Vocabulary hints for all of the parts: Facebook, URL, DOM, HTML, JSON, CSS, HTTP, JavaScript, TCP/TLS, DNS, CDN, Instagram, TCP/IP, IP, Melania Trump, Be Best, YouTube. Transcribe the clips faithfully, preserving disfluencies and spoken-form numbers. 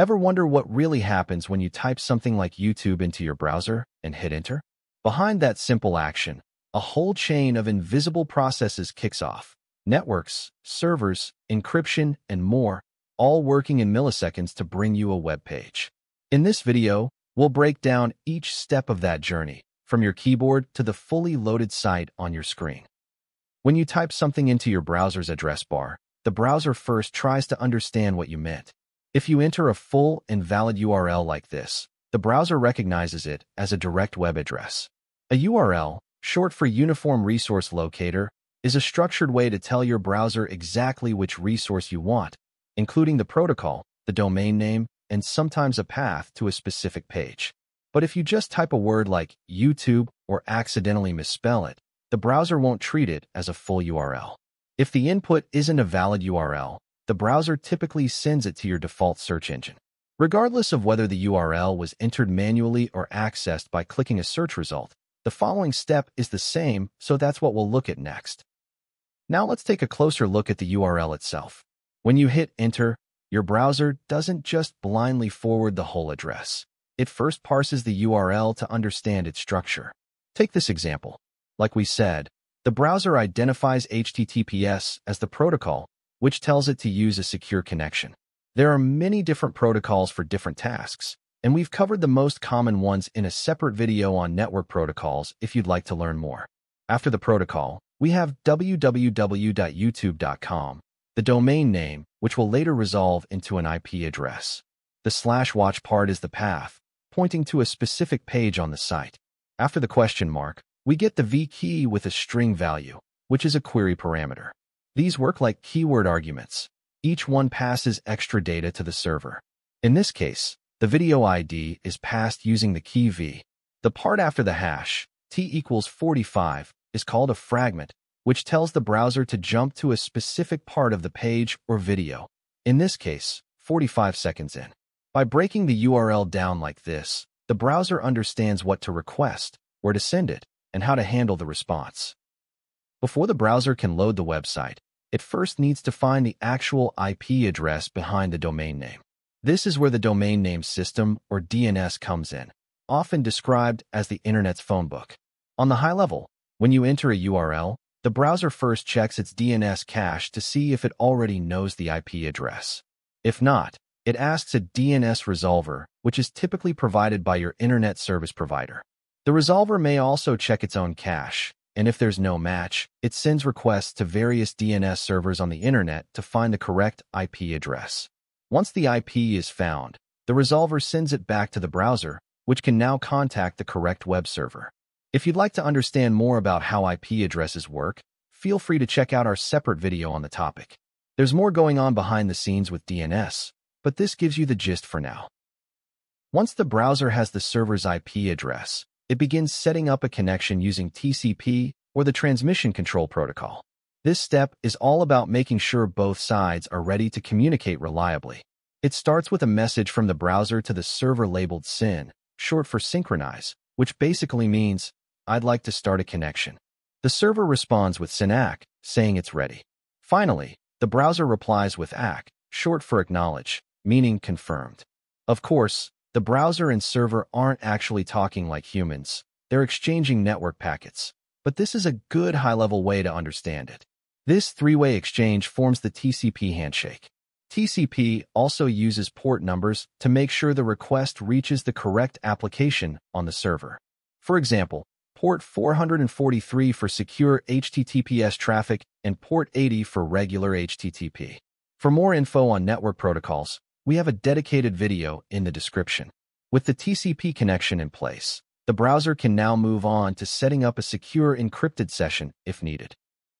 Ever wonder what really happens when you type something like YouTube into your browser and hit enter? Behind that simple action, a whole chain of invisible processes kicks off. Networks, servers, encryption, and more, all working in milliseconds to bring you a web page. In this video, we'll break down each step of that journey, from your keyboard to the fully loaded site on your screen. When you type something into your browser's address bar, the browser first tries to understand what you meant. If you enter a full and valid U R L like this, the browser recognizes it as a direct web address. A U R L, short for Uniform Resource Locator, is a structured way to tell your browser exactly which resource you want, including the protocol, the domain name, and sometimes a path to a specific page. But if you just type a word like YouTube or accidentally misspell it, the browser won't treat it as a full U R L. If the input isn't a valid U R L, the browser typically sends it to your default search engine. Regardless of whether the U R L was entered manually or accessed by clicking a search result, the following step is the same, so that's what we'll look at next. Now let's take a closer look at the U R L itself. When you hit enter, your browser doesn't just blindly forward the whole address. It first parses the U R L to understand its structure. Take this example. Like we said, the browser identifies H T T P S as the protocol, which tells it to use a secure connection. There are many different protocols for different tasks, and we've covered the most common ones in a separate video on network protocols if you'd like to learn more. After the protocol, we have w w w dot youtube dot com, the domain name, which will later resolve into an I P address. The slash watch part is the path, pointing to a specific page on the site. After the question mark, we get the V key with a string value, which is a query parameter. These work like keyword arguments. Each one passes extra data to the server. In this case, the video I D is passed using the key V. The part after the hash, T equals forty-five, is called a fragment, which tells the browser to jump to a specific part of the page or video, in this case, forty-five seconds in. By breaking the U R L down like this, the browser understands what to request, where to send it, and how to handle the response. Before the browser can load the website, it first needs to find the actual I P address behind the domain name. This is where the domain name system, or D N S, comes in, often described as the Internet's phone book. On the high level, when you enter a U R L, the browser first checks its D N S cache to see if it already knows the I P address. If not, it asks a D N S resolver, which is typically provided by your Internet service provider. The resolver may also check its own cache, and if there's no match, it sends requests to various D N S servers on the Internet to find the correct I P address. Once the I P is found, the resolver sends it back to the browser, which can now contact the correct web server. If you'd like to understand more about how I P addresses work, feel free to check out our separate video on the topic. There's more going on behind the scenes with D N S, but this gives you the gist for now. Once the browser has the server's I P address, it begins setting up a connection using T C P, or the Transmission Control Protocol. This step is all about making sure both sides are ready to communicate reliably. It starts with a message from the browser to the server labeled S Y N, short for synchronize, which basically means, I'd like to start a connection. The server responds with S Y N A C, saying it's ready. Finally, the browser replies with A C, short for acknowledge, meaning confirmed. Of course, the browser and server aren't actually talking like humans. They're exchanging network packets. But this is a good high-level way to understand it. This three-way exchange forms the T C P handshake. T C P also uses port numbers to make sure the request reaches the correct application on the server. For example, port four forty-three for secure H T T P S traffic and port eighty for regular H T T P. For more info on network protocols, we have a dedicated video in the description. With the T C P connection in place, the browser can now move on to setting up a secure encrypted session if needed.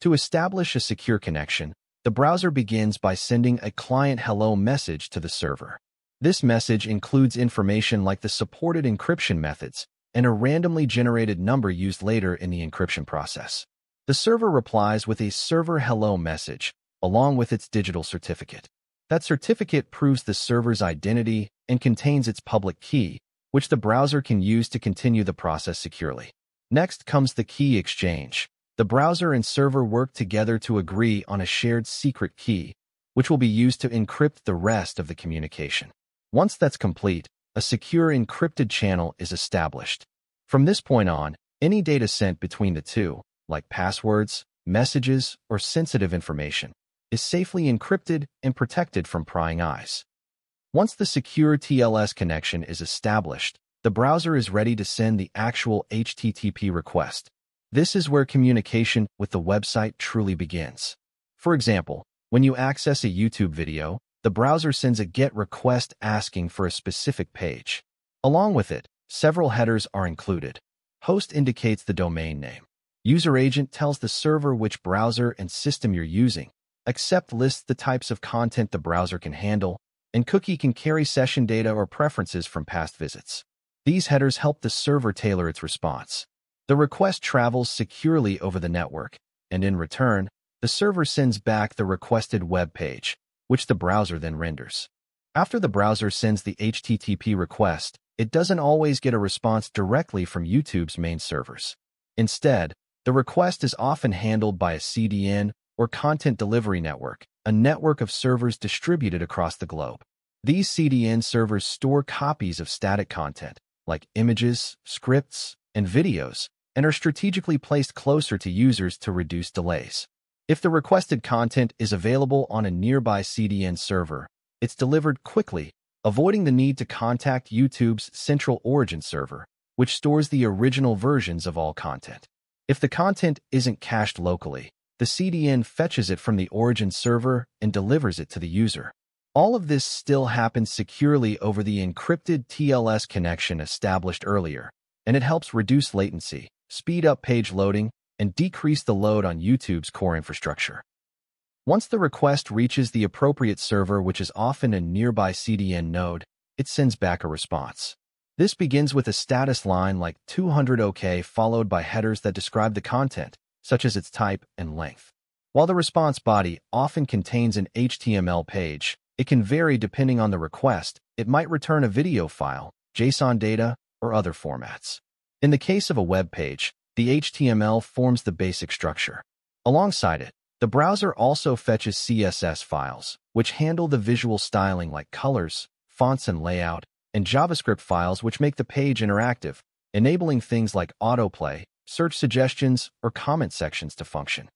To establish a secure connection, the browser begins by sending a client hello message to the server. This message includes information like the supported encryption methods and a randomly generated number used later in the encryption process. The server replies with a server hello message, along with its digital certificate. That certificate proves the server's identity and contains its public key, which the browser can use to continue the process securely. Next comes the key exchange. The browser and server work together to agree on a shared secret key, which will be used to encrypt the rest of the communication. Once that's complete, a secure encrypted channel is established. From this point on, any data sent between the two, like passwords, messages, or sensitive information, is safely encrypted and protected from prying eyes. Once the secure T L S connection is established, the browser is ready to send the actual H T T P request. This is where communication with the website truly begins. For example, when you access a YouTube video, the browser sends a GET request asking for a specific page. Along with it, several headers are included. Host indicates the domain name. User agent tells the server which browser and system you're using. Accept lists the types of content the browser can handle, and cookie can carry session data or preferences from past visits. These headers help the server tailor its response. The request travels securely over the network, and in return, the server sends back the requested web page, which the browser then renders. After the browser sends the H T T P request, it doesn't always get a response directly from YouTube's main servers. Instead, the request is often handled by a C D N or content delivery network, a network of servers distributed across the globe. These C D N servers store copies of static content, like images, scripts, and videos, and are strategically placed closer to users to reduce delays. If the requested content is available on a nearby C D N server, it's delivered quickly, avoiding the need to contact YouTube's central origin server, which stores the original versions of all content. If the content isn't cached locally, the C D N fetches it from the origin server and delivers it to the user. All of this still happens securely over the encrypted T L S connection established earlier, and it helps reduce latency, speed up page loading, and decrease the load on YouTube's core infrastructure. Once the request reaches the appropriate server, which is often a nearby C D N node, it sends back a response. This begins with a status line like two hundred OK followed by headers that describe the content, such as its type and length. While the response body often contains an H T M L page, it can vary depending on the request. It might return a video file, JSON data, or other formats. In the case of a web page, the H T M L forms the basic structure. Alongside it, the browser also fetches C S S files, which handle the visual styling like colors, fonts and layout, and JavaScript files which make the page interactive, enabling things like autoplay, search suggestions, or comment sections to function.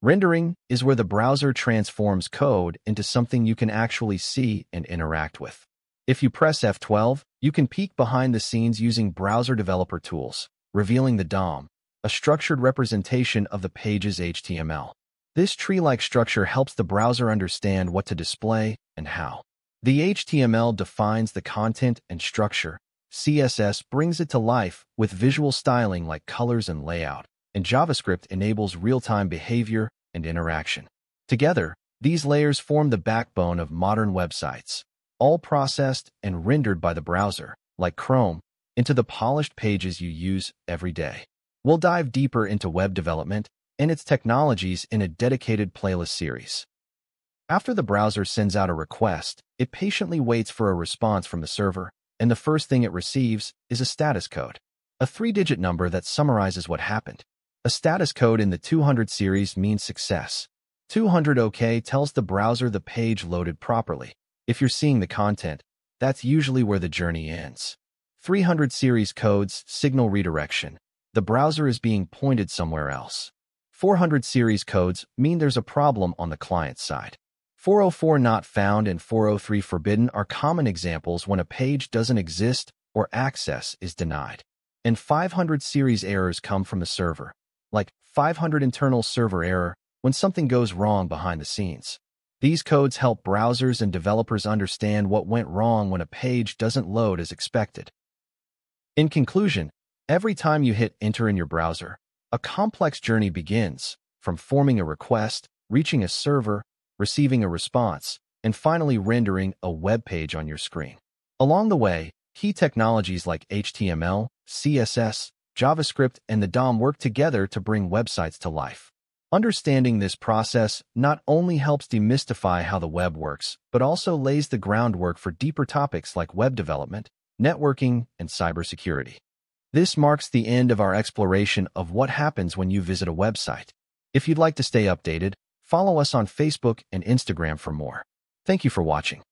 Rendering is where the browser transforms code into something you can actually see and interact with. If you press F twelve, you can peek behind the scenes using browser developer tools, revealing the D O M, a structured representation of the page's H T M L. This tree-like structure helps the browser understand what to display and how. The H T M L defines the content and structure. C S S brings it to life with visual styling like colors and layout, and JavaScript enables real-time behavior and interaction. Together, these layers form the backbone of modern websites, all processed and rendered by the browser, like Chrome, into the polished pages you use every day. We'll dive deeper into web development and its technologies in a dedicated playlist series. After the browser sends out a request, it patiently waits for a response from the server, and the first thing it receives is a status code, a three-digit number that summarizes what happened. A status code in the two hundred series means success. two hundred OK tells the browser the page loaded properly. If you're seeing the content, that's usually where the journey ends. three hundred series codes signal redirection. The browser is being pointed somewhere else. four hundred series codes mean there's a problem on the client side. four oh four not found and four oh three forbidden are common examples when a page doesn't exist or access is denied. And five hundred series errors come from the server, like five hundred internal server error when something goes wrong behind the scenes. These codes help browsers and developers understand what went wrong when a page doesn't load as expected. In conclusion, every time you hit enter in your browser, a complex journey begins, from forming a request, reaching a server, receiving a response, and finally rendering a web page on your screen. Along the way, key technologies like H T M L, C S S, JavaScript, and the D O M work together to bring websites to life. Understanding this process not only helps demystify how the web works, but also lays the groundwork for deeper topics like web development, networking, and cybersecurity. This marks the end of our exploration of what happens when you visit a website. If you'd like to stay updated, follow us on Facebook and Instagram for more. Thank you for watching.